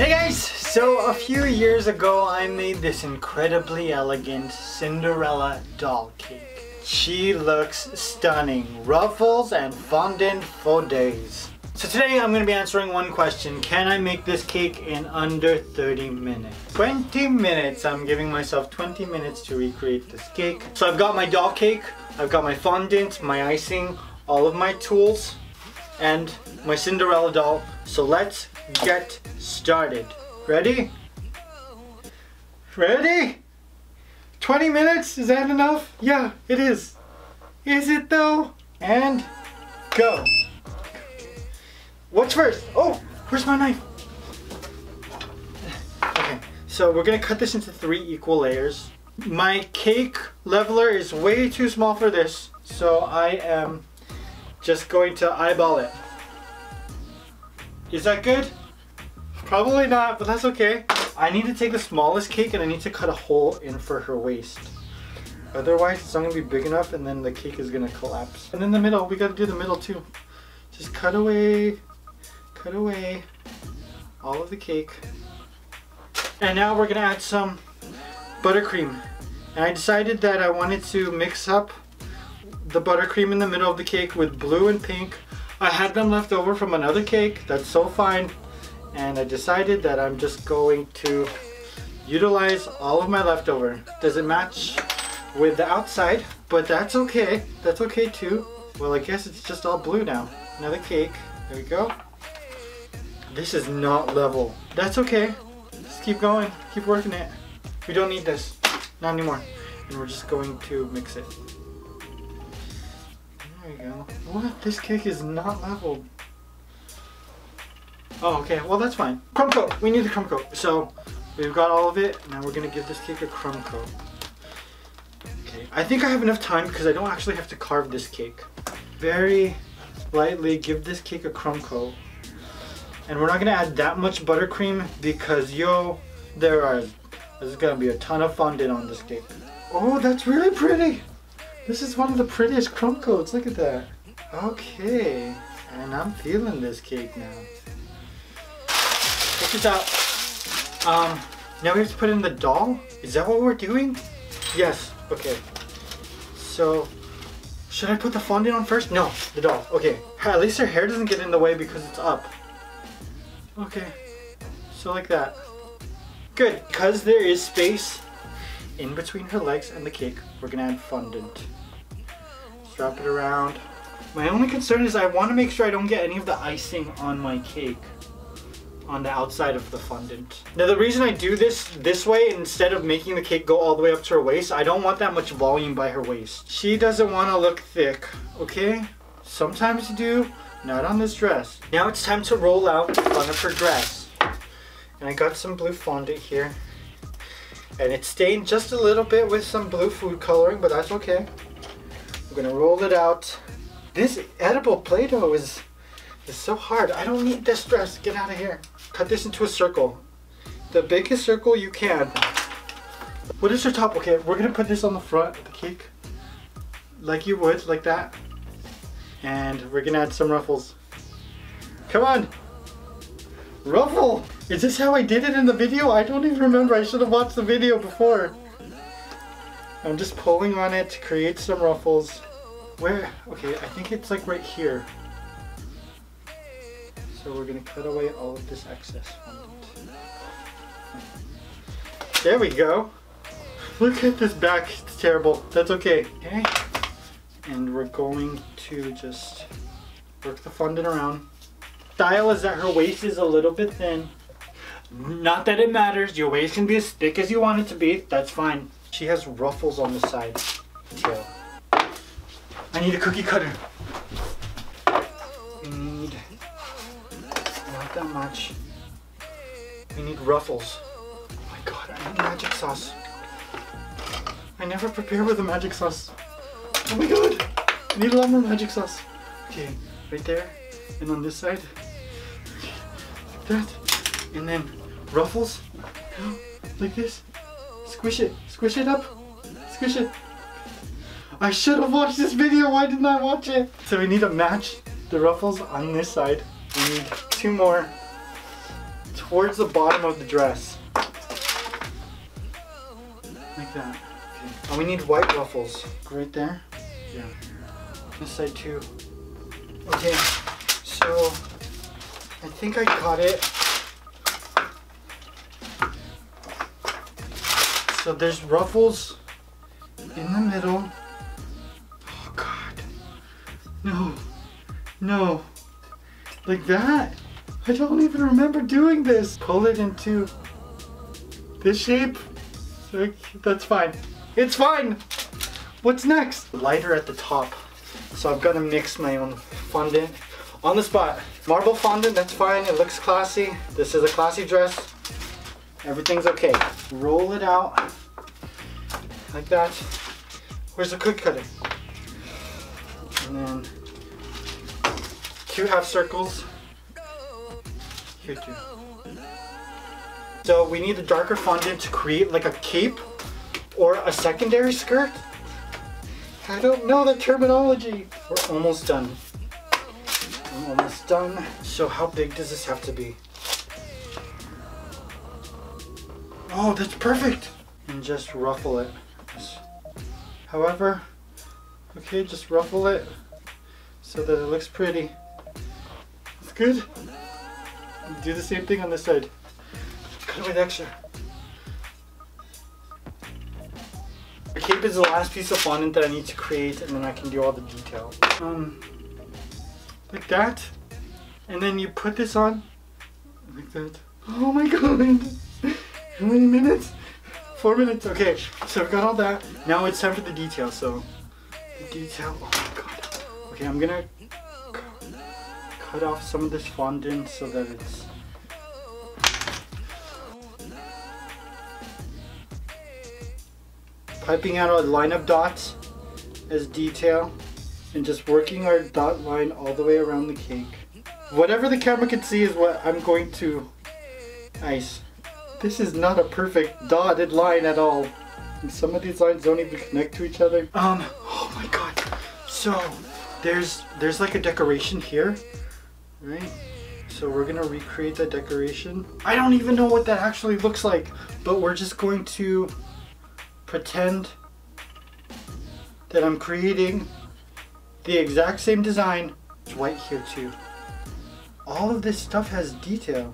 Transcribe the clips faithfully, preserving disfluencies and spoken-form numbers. Hey guys! So a few years ago I made this incredibly elegant Cinderella doll cake. She looks stunning. Ruffles and fondant for days. So today I'm going to be answering one question. Can I make this cake in under thirty minutes? twenty minutes! I'm giving myself twenty minutes to recreate this cake. So I've got my doll cake, I've got my fondant, my icing, all of my tools, and my Cinderella doll. So let's get started. Ready? Ready? twenty minutes? Is that enough? Yeah, it is. Is it though? And go. What's first? Oh, where's my knife? Okay, so we're gonna cut this into three equal layers. My cake leveler is way too small for this, so I am just going to eyeball it. Is that good? Probably not, but that's okay. I need to take the smallest cake and I need to cut a hole in for her waist. Otherwise, it's not gonna be big enough and then the cake is gonna collapse. And then the middle, we gotta do the middle too. Just cut away, cut away all of the cake. And now we're gonna add some buttercream. And I decided that I wanted to mix up the buttercream in the middle of the cake with blue and pink. I had them left over from another cake, that's so fine, and I decided that I'm just going to utilize all of my leftover. Doesn't match with the outside, but that's okay, that's okay too. Well, I guess it's just all blue now. Another cake, there we go. This is not level. That's okay, just keep going, keep working it. We don't need this, not anymore. And we're just going to mix it. There we go. What? This cake is not leveled. Oh, okay. Well, that's fine. Crumb coat. We need the crumb coat. So, we've got all of it. Now we're going to give this cake a crumb coat. Okay. I think I have enough time because I don't actually have to carve this cake. Very lightly give this cake a crumb coat. And we're not going to add that much buttercream because, yo, there are... there's going to be a ton of fondant on this cake. Oh, that's really pretty! This is one of the prettiest crumb coats, look at that. Okay, and I'm feeling this cake now. Check this out. Um, now we have to put in the doll? Is that what we're doing? Yes, okay. So, should I put the fondant on first? No, the doll, okay. At least her hair doesn't get in the way because it's up. Okay, so like that. Good, because there is space in between her legs and the cake, we're gonna add fondant. Wrap it around. My only concern is I want to make sure I don't get any of the icing on my cake on the outside of the fondant. Now the reason I do this this way instead of making the cake go all the way up to her waist, I don't want that much volume by her waist. She doesn't want to look thick, okay? Sometimes you do, not on this dress. Now it's time to roll out the front of her dress. And I got some blue fondant here. And it's stained just a little bit with some blue food coloring, but that's okay. I'm gonna roll it out. This edible Play-Doh is, is so hard. I don't need this dress. Get out of here. Cut this into a circle. The biggest circle you can. What is your top? Okay, we're gonna put this on the front of the cake. Like you would, like that. And we're gonna add some ruffles. Come on! Ruffle! Is this how I did it in the video? I don't even remember. I should have watched the video before. I'm just pulling on it to create some ruffles. Where? Okay, I think it's like right here. So we're gonna cut away all of this excess fondant. There we go. Look at this back. It's terrible. That's okay. Okay. And we're going to just work the fondant around. Style is that her waist is a little bit thin. Not that it matters, your waist can be as thick as you want it to be, that's fine. She has ruffles on the side. Tail. I need a cookie cutter. We need, not that much. We need ruffles. Oh my god, I need magic sauce. I never prepare with the magic sauce. Oh my god, I need a lot more magic sauce. Okay, right there, and on this side. Like that, and then ruffles, like this. Squish it, squish it up, squish it. I should have watched this video, why didn't I watch it? So we need to match the ruffles on this side. We need two more towards the bottom of the dress. Like that. Okay. And we need white ruffles. Right there? Yeah. This side too. Okay, so I think I got it. So there's ruffles in the middle. Oh God. No. No. Like that? I don't even remember doing this. Pull it into this shape. That's fine. It's fine. What's next? Lighter at the top. So I've got to mix my own fondant on the spot. Marble fondant, that's fine. It looks classy. This is a classy dress. Everything's okay. Roll it out like that. Where's the quick cutter? And then two half circles. Here too. So we need a darker fondant to create like a cape or a secondary skirt. I don't know the terminology. We're almost done. I'm almost done. So how big does this have to be? Oh, that's perfect. And just ruffle it. However, okay, just ruffle it so that it looks pretty. It's good. Do the same thing on this side. Cut away the extra. The cape is the last piece of fondant that I need to create, and then I can do all the detail. Um, like that. And then you put this on like that. Oh my God. How many minutes? Four minutes. Okay, so I've got all that. Now it's time for the detail. So, the detail. Oh my God. Okay, I'm gonna cut off some of this fondant so that it's. Piping out our line of dots as detail and just working our dot line all the way around the cake. Whatever the camera can see is what I'm going to ice. This is not a perfect dotted line at all. And some of these lines don't even connect to each other. Um, oh my God. So there's there's like a decoration here, right? So we're gonna recreate that decoration. I don't even know what that actually looks like, but we're just going to pretend that I'm creating the exact same design. It's white here too. All of this stuff has detail.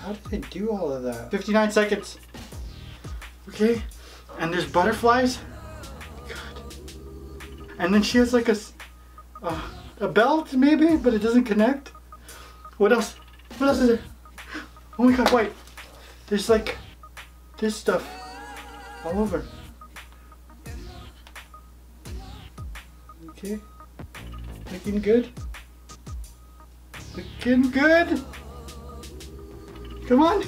How did they do all of that? fifty-nine seconds. Okay. And there's butterflies. God. And then she has like a, a, a belt maybe, but it doesn't connect. What else? What else is there? Oh my God, white. There's like this stuff all over. Okay. Looking good. Looking good. Come on!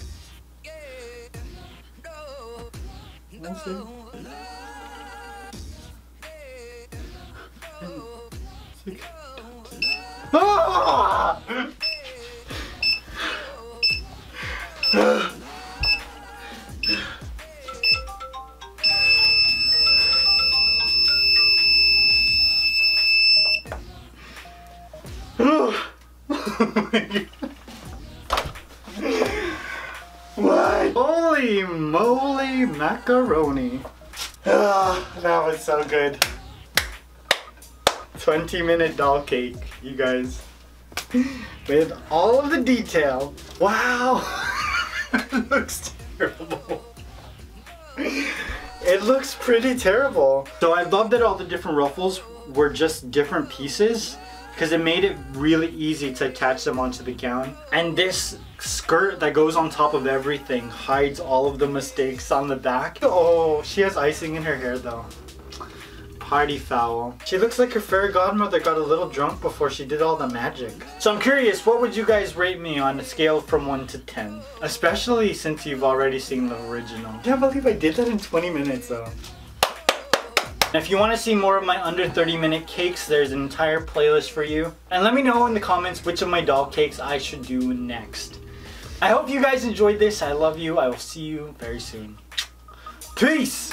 Almost there. Ah! Oh my God. What? Holy moly macaroni. Ah, that was so good. twenty minute doll cake, you guys. With all of the detail. Wow. It looks terrible. It looks pretty terrible. So I love that all the different ruffles were just different pieces, because it made it really easy to attach them onto the gown. And this skirt that goes on top of everything hides all of the mistakes on the back. Oh, she has icing in her hair though. Party foul. She looks like her fairy godmother got a little drunk before she did all the magic. So I'm curious, what would you guys rate me on a scale from one to ten? Especially since you've already seen the original. I can't believe I did that in twenty minutes though. And if you want to see more of my under thirty minute cakes, there's an entire playlist for you. And let me know in the comments which of my doll cakes I should do next. I hope you guys enjoyed this. I love you. I will see you very soon. Peace!